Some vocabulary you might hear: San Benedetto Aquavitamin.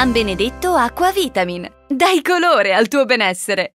San Benedetto Aquavitamin. Dai colore al tuo benessere!